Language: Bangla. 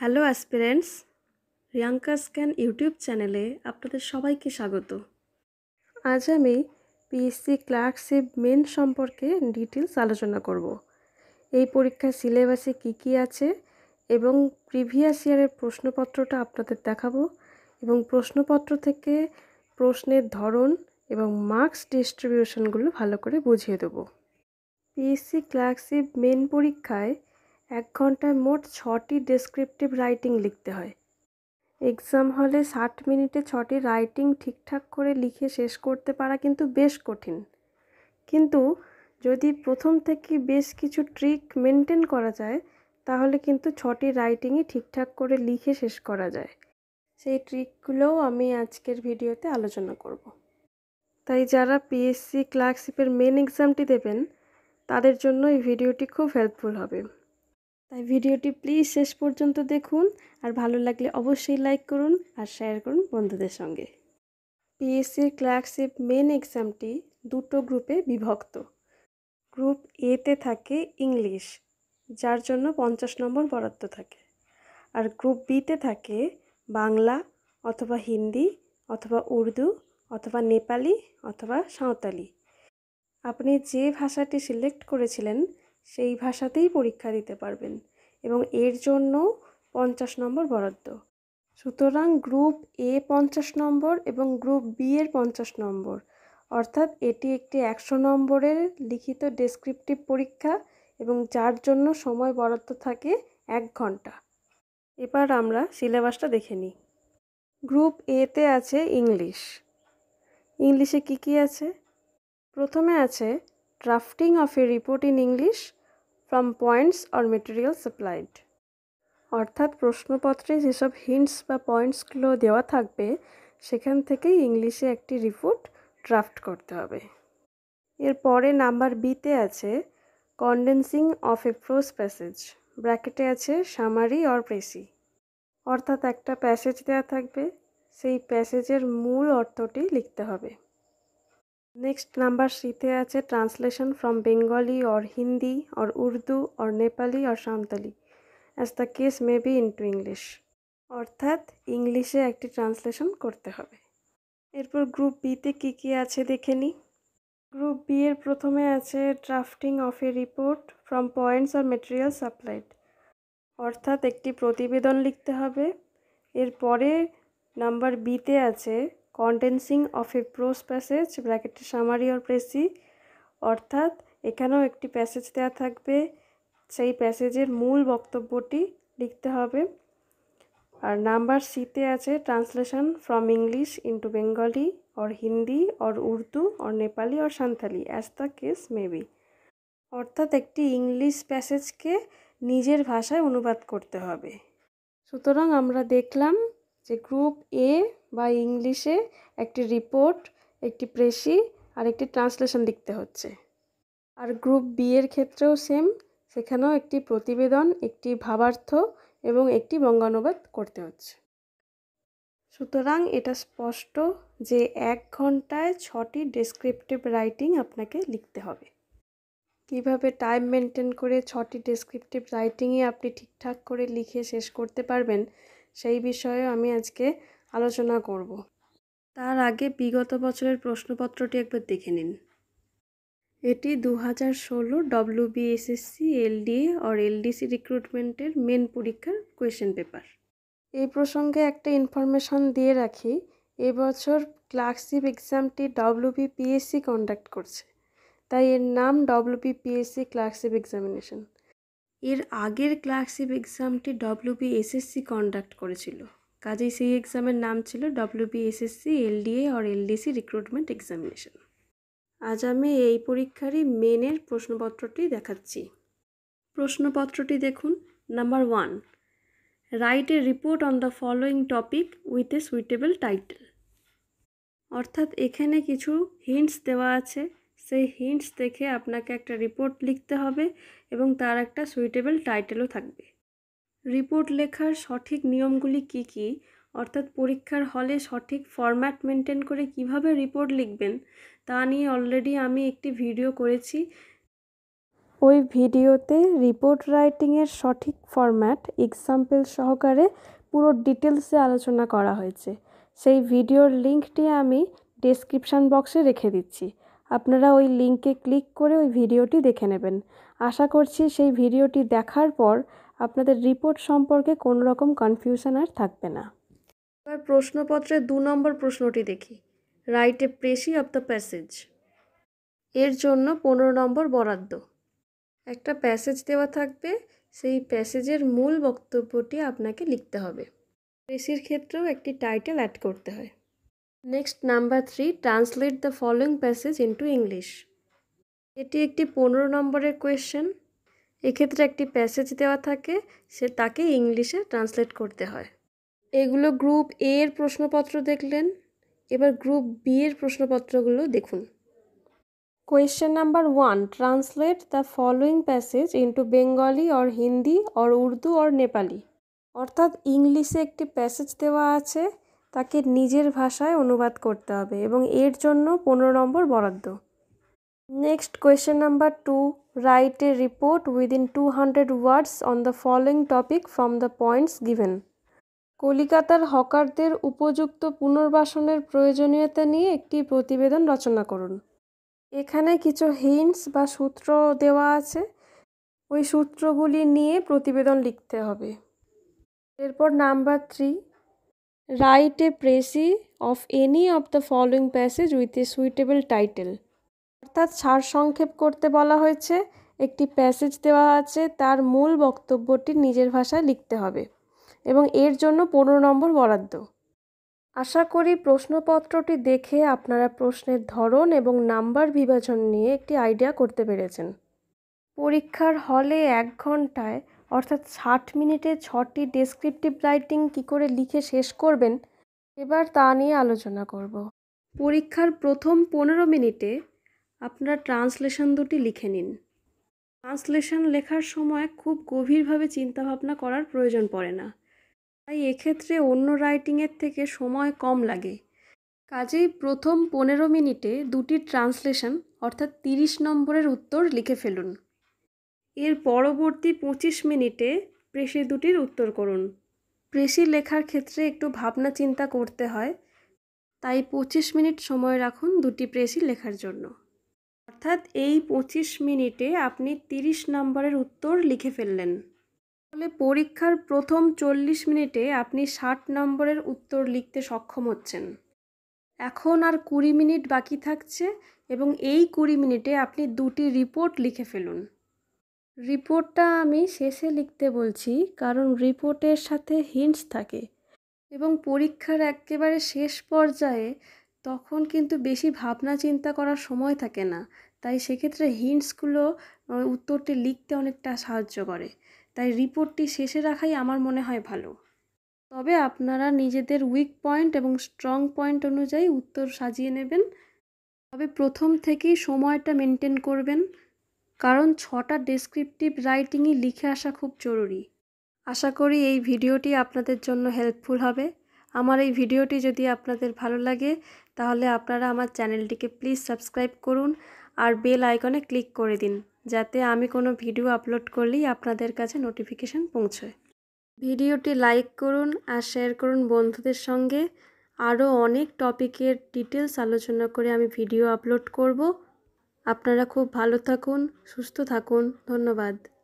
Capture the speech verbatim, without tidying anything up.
Hello aspirants Riyanka's Gyan YouTube चैनेले आपनादेर सबाइके स्वागत। आज आमि पीएससी क्लार्कशिप मेन सम्पर्के डिटेल्स आलोचना करब। एई परीक्षार सिलेबासे की की आछे एबं प्रिभियास इयारेर प्रश्नपत्रटा आपनादेर देखाबो एबं प्रश्नपत्र थेके प्रश्नेर धरन एबं मार्क्स डिस्ट्रिब्यूशनगुलो भालो करे बुझिये देब। पीएससी क्लार्कशिप मेन परीक्षाय एक घंटा मोट छटी डेस्क्रिप्टिव राइटिंग लिखते हैं। एग्जाम हले साठ मिनिटे छटी राइटिंग ठीक ठाक करे लिखे शेष करते पारा किन्तु बेश कठिन, किन्तु यदि प्रथम थेके बेश किछु ट्रिक मेनटेन करा जाए ताहले किन्तु छटी राइटिंग ही ठीक ठाक करे लिखे शेष करा जाए। सेई ट्रिकगुलो आमी आजकेर भिडियोते आलोचना करब। ताई जारा पीएससी क्लार्कशिपेर मेन एग्जामटी देबेन तादेर जोन्नो एई भिडियोटी खूब हेल्पफुल हबे। ताई भिडियोटी प्लिज शेष पर्यन्त देखुन और भालो लागले अवश्य लाइक करुन और शेयर करुन बंधुदेर संगे। पीएससी क्लार्कशिप मेन एग्जामटी दुटो ग्रुपे विभक्त। ग्रुप ए ते थाके इंग्लिश जार जन्य पचास नम्बर बराद्द थाके और ग्रुप बी ते थाके बांगला अथवा हिंदी अथवा उर्दू अथवा नेपाली अथवा साँताली। आपनि जे भाषाटी सिलेक्ट करेछिलेन सेई भाषातेई परीक्षा दिते पारबेन एबं एर जोन्नो पचास नम्बर बराद्द। सुतरां ग्रुप ए पचास नम्बर एबं ग्रुप बी एर पचास नम्बर अर्थात एटी एकटी एकशो नम्बरेर लिखित डेस्क्रिप्टिव परीक्षा एबं जार जोन्नो समय बराद्द थाके एक घंटा। एबार आमरा सिलेबासटा देखे निई। ग्रुप ए ते आछे इंग्लिश। इंग्लिशे कि कि आछे? प्रथमे आछे drafting of a report in English from points or material supplied. अर्थात प्रश्नपत्रे जेसब हिंट्स बा पॉइंट्सगुलो देवा थाकबे सेखान थेकेई इंग्लिशे एकटी रिपोर्ट ड्राफ्ट करते हबे। एरपरे नम्बर बी ते आछे condensing of a prose passage ब्रैकेटे आछे सामारी और प्रेसी। अर्थात एकटा पैसेज देवा थाकबे सेई पैसेजेर मूल अर्थटी लिखते हबे। नेक्स्ट नम्बर सी ते आछे ट्रांसलेशन फ्रॉम बेंगली और हिंदी और Urdu or Nepali or Santali as the case may be into English. अर्थात इंग्लिशे एकटी ट्रांसलेशन करते हबे। एरपर ग्रुप बी ते कि कि आछे देखे नि। ग्रुप बी एर प्रथमे आछे drafting of a report from points or material supplied. अर्थात एकटी प्रतिवेदन लिखते हबे। एरपरे नम्बर बी ते आछे condensing of a prose passage ब्रैकेटे सामारी और प्रेसी। अर्थात एखानेও একটি প্যাসেজ দেওয়া থাকবে সেই প্যাসেজের মূল বক্তব্যটি লিখতে হবে। আর নাম্বার সি তে আছে translation from English into Bengali or Hindi or Urdu or Nepali or Santali as the case may be. অর্থাৎ একটি ইংলিশ প্যাসেজকে নিজের ভাষায় অনুবাদ করতে হবে। সুতরাং আমরা দেখলাম যে গ্রুপ এ বা ইংলিশে একটি রিপোর্ট, একটি প্রেসি আর একটি ট্রান্সলেশন লিখতে হচ্ছে। আর গ্রুপ বি এর ক্ষেত্রেও সেম, সেখানেও একটি প্রতিবেদন, একটি ভাবার্থ এবং একটি বঙ্গানুবাদ করতে হচ্ছে। সুতরাং এটা স্পষ্ট যে এক ঘন্টায় ছটি ডেসক্রিপটিভ রাইটিং আপনাকে লিখতে হবে। কিভাবে টাইম মেনটেন করে ছটি ডেসক্রিপটিভ রাইটিংই আপনি ঠিকঠাক করে লিখে শেষ করতে পারবেন সেই বিষয়ে আমি আজকে আলোচনা করব। তার আগে বিগত বছরের প্রশ্নপত্রটি একবার দেখে নিন। এটি দুই হাজার ষোলো ডব্লিউবিএসএসসি এলডিএ আর এলডিসি রিক্রুটমেন্টের মেন পরীক্ষার কোয়েশ্চেন পেপার। এই প্রসঙ্গে একটা ইনফরমেশন দিয়ে রাখি, এবছর ক্লার্কশিপ এক্সামটি ডব্লিউবিপিএসসি কন্ডাক্ট করছে, তাই এর নাম ডব্লিউবিপিএসসি ক্লার্কশিপ এক্সামিনেশন। এর আগের ক্লার্কশিপ এক্সামটি ডব্লিউবিএসএসসি কন্ডাক্ট করেছিল, কাজেই সেই এক্সামের নাম ছিল ডব্লিউবিএসএসসি এলডিএ আর এলডিসি রিক্রুটমেন্ট এক্সামিনেশন। আজ আমি এই পরীক্ষারই মেনের প্রশ্নপত্রটি দেখাচ্ছি। প্রশ্নপত্রটি দেখুন। Number one, write a report on the following topic with a suitable title. অর্থাৎ এখানে কিছু হিন্টস দেওয়া আছে, সেই হিন্টস দেখে আপনাকে একটা রিপোর্ট লিখতে হবে এবং তার একটা সুইটেবল টাইটেলও থাকবে। রিপোর্ট লেখার সঠিক নিয়মগুলি কি কি, অর্থাৎ পরীক্ষার হলে সঠিক ফরম্যাট মেনটেন করে কিভাবে রিপোর্ট লিখবেন তা নিয়ে অলরেডি আমি একটি ভিডিও করেছি। ওই ভিডিওতে রিপোর্ট রাইটিংয়ের সঠিক ফরম্যাট এক্সাম্পল সহকারে পুরো ডিটেলসে আলোচনা করা হয়েছে। সেই ভিডিওর লিঙ্কটি আমি ডেসক্রিপশান বক্সে রেখে দিচ্ছি, আপনারা ওই লিঙ্কে ক্লিক করে ওই ভিডিওটি দেখে নেবেন। আশা করছি সেই ভিডিওটি দেখার পর আপনাদের রিপোর্ট সম্পর্কে কোনো রকম কনফিউশন আর থাকবে না। এবার প্রশ্নপত্রে দু নম্বর প্রশ্নটি দেখি, write a precis of the passage. এর জন্য পনেরো নম্বর বরাদ্দ। একটা প্যাসেজ দেওয়া থাকবে, সেই প্যাসেজের মূল বক্তব্যটি আপনাকে লিখতে হবে। প্রেসির ক্ষেত্রেও একটি টাইটেল অ্যাড করতে হয়। Next number three, translate the following passage into English. এটি একটি পনেরো নম্বরের কোয়েশ্চেন। এক্ষেত্রে একটি প্যাসেজ দেওয়া থাকে, সে তাকে ইংলিশে ট্রান্সলেট করতে হয়। এগুলো গ্রুপ এ এর প্রশ্নপত্র দেখলেন, এবার গ্রুপ বি এর প্রশ্নপত্রগুলো দেখুন। Question number one, translate the following passage into Bengali or Hindi or Urdu or Nepali. অর্থাৎ ইংলিশে একটি প্যাসেজ দেওয়া আছে, তাকে নিজের ভাষায় অনুবাদ করতে হবে এবং এর জন্য পনেরো নম্বর বরাদ্দ। Next question number two, write a report within two hundred words on the following topic from the points given. কলিকাতার হকারদের উপযুক্ত পুনর্বাসনের প্রয়োজনীয়তা নিয়ে একটি প্রতিবেদন রচনা করুন। এখানে কিছু হিন্টস বা সূত্র দেওয়া আছে, ওই সূত্রগুলি নিয়ে প্রতিবেদন লিখতে হবে। এরপর number three, write a precis of any of the following passage with a suitable title. অর্থাৎ সারসংক্ষেপ করতে বলা হয়েছে, একটি প্যাসেজ দেওয়া আছে, তার মূল বক্তব্যটি নিজের ভাষায় লিখতে হবে এবং এর জন্য পনেরো নম্বর বরাদ্দ। আশা করি প্রশ্নপত্রটি দেখে আপনারা প্রশ্নের ধরন এবং নাম্বার বিভাজন নিয়ে একটি আইডিয়া করতে পেরেছেন। পরীক্ষার হলে এক ঘন্টায় অর্থাৎ ষাট মিনিটে ছটি ডেসক্রিপটিভ রাইটিং কী করে লিখে শেষ করবেন, এবার তা নিয়ে আলোচনা করব। পরীক্ষার প্রথম পনেরো মিনিটে আপনারা ট্রান্সলেশন দুটি লিখে নিন। ট্রান্সলেশন লেখার সময় খুব গভীরভাবে চিন্তাভাবনা করার প্রয়োজন পড়ে না, তাই এক্ষেত্রে অন্য রাইটিংয়ের থেকে সময় কম লাগে। কাজেই প্রথম পনেরো মিনিটে দুটি ট্রান্সলেশন অর্থাৎ তিরিশ নম্বরের উত্তর লিখে ফেলুন। এর পরবর্তী পঁচিশ মিনিটে প্রেসি দুটির উত্তর করুন। প্রেসি লেখার ক্ষেত্রে একটু ভাবনা চিন্তা করতে হয়, তাই পঁচিশ মিনিট সময় রাখুন দুটি প্রেসি লেখার জন্য। অর্থাৎ এই পঁচিশ মিনিটে আপনি তিরিশ নম্বরের উত্তর লিখে ফেললেন, ফলে পরীক্ষার প্রথম চল্লিশ মিনিটে আপনি ষাট নম্বরের উত্তর লিখতে সক্ষম হচ্ছেন। এখন আর কুড়ি মিনিট বাকি থাকছে এবং এই কুড়ি মিনিটে আপনি দুটি রিপোর্ট লিখে ফেলুন। রিপোর্টটা আমি শেষে লিখতে বলছি, কারণ রিপোর্টের সাথে হিন্টস থাকে এবং পরীক্ষার একেবারে শেষ পর্যায়ে তখন কিন্তু বেশি ভাবনা চিন্তা করার সময় থাকে না, তাই সেক্ষেত্রে হিন্টসগুলো উত্তরটি লিখতে অনেকটা সাহায্য করে। তাই রিপোর্টটি শেষে রাখাই আমার মনে হয় ভালো। তবে আপনারা নিজেদের উইক পয়েন্ট এবং স্ট্রং পয়েন্ট অনুযায়ী উত্তর সাজিয়ে নেবেন। তবে প্রথম থেকেই সময়টা মেনটেন করবেন, কারণ ছটা ডেসক্রিপটিভ রাইটিংই লিখে আসা খুব জরুরি। আশা করি এই ভিডিওটি আপনাদের জন্য হেল্পফুল হবে। আমার এই ভিডিওটি যদি আপনাদের ভালো লাগে, তাহলে আপনারা আমার চ্যানেলটিকে প্লিজ সাবস্ক্রাইব করুন আর বেল আইকনে ক্লিক করে দিন, যাতে আমি কোনো ভিডিও আপলোড করলেই আপনাদের কাছে নোটিফিকেশান পৌঁছয়। ভিডিওটি লাইক করুন আর শেয়ার করুন বন্ধুদের সঙ্গে। আরও অনেক টপিকের ডিটেলস আলোচনা করে আমি ভিডিও আপলোড করব। আপনারা খুব ভালো থাকুন, সুস্থ থাকুন, ধন্যবাদ।